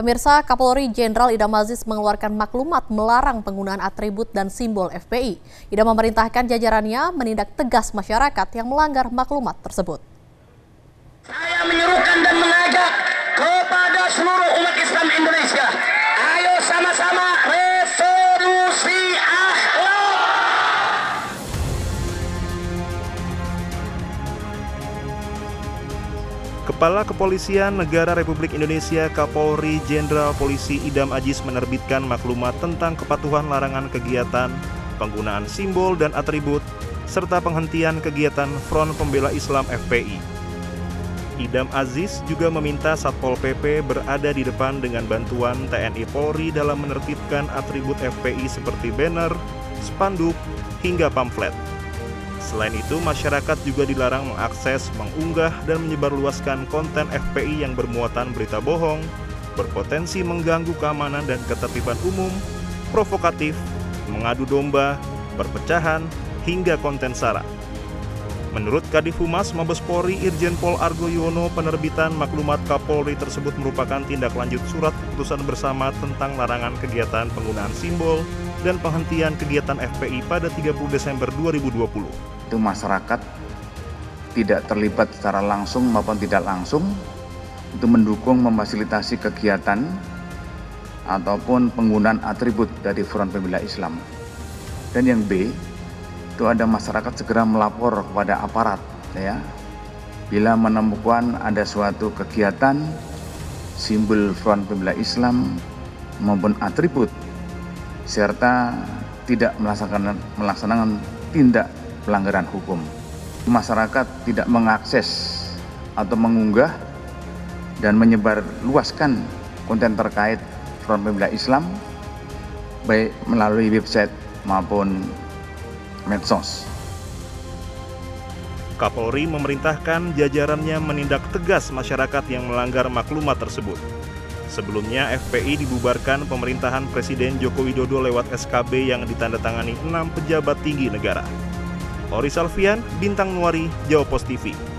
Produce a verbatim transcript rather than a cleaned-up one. Pemirsa, Kapolri Jenderal Idham Azis mengeluarkan maklumat melarang penggunaan atribut dan simbol F P I. Idham memerintahkan jajarannya menindak tegas masyarakat yang melanggar maklumat tersebut. Saya menyerukan dan mengajak kepada seluruh umat Islam Indonesia, ayo sama-sama resolusi akhlak. Kepala Kepolisian Negara Republik Indonesia Kapolri Jenderal Polisi Idham Azis menerbitkan maklumat tentang kepatuhan larangan kegiatan, penggunaan simbol dan atribut, serta penghentian kegiatan Front Pembela Islam F P I. Idham Azis juga meminta Satpol P P berada di depan dengan bantuan T N I Polri dalam menertibkan atribut F P I seperti banner, spanduk, hingga pamflet. Selain itu, masyarakat juga dilarang mengakses, mengunggah, dan menyebarluaskan konten F P I yang bermuatan berita bohong, berpotensi mengganggu keamanan dan ketertiban umum, provokatif, mengadu domba, perpecahan, hingga konten sara. Menurut Kadiv Humas Mabes Polri Irjen Pol Argo Yono, penerbitan maklumat Kapolri tersebut merupakan tindak lanjut surat keputusan bersama tentang larangan kegiatan penggunaan simbol dan penghentian kegiatan F P I pada tiga puluh Desember dua ribu dua puluh. Itu masyarakat tidak terlibat secara langsung maupun tidak langsung itu mendukung memfasilitasi kegiatan ataupun penggunaan atribut dari Front Pembela Islam. Dan yang B, itu ada masyarakat segera melapor kepada aparat, ya, bila menemukan ada suatu kegiatan simbol Front Pembela Islam maupun atribut serta tidak melaksanakan, melaksanakan tindak pelanggaran hukum. Masyarakat tidak mengakses atau mengunggah dan menyebarluaskan konten terkait Front Pembela Islam baik melalui website maupun medsos. Kapolri memerintahkan jajarannya menindak tegas masyarakat yang melanggar maklumat tersebut. Sebelumnya, F P I dibubarkan pemerintahan Presiden Joko Widodo lewat S K B yang ditandatangani enam pejabat tinggi negara. Ory Salfian, Bintang Nuari, Jawapos T V.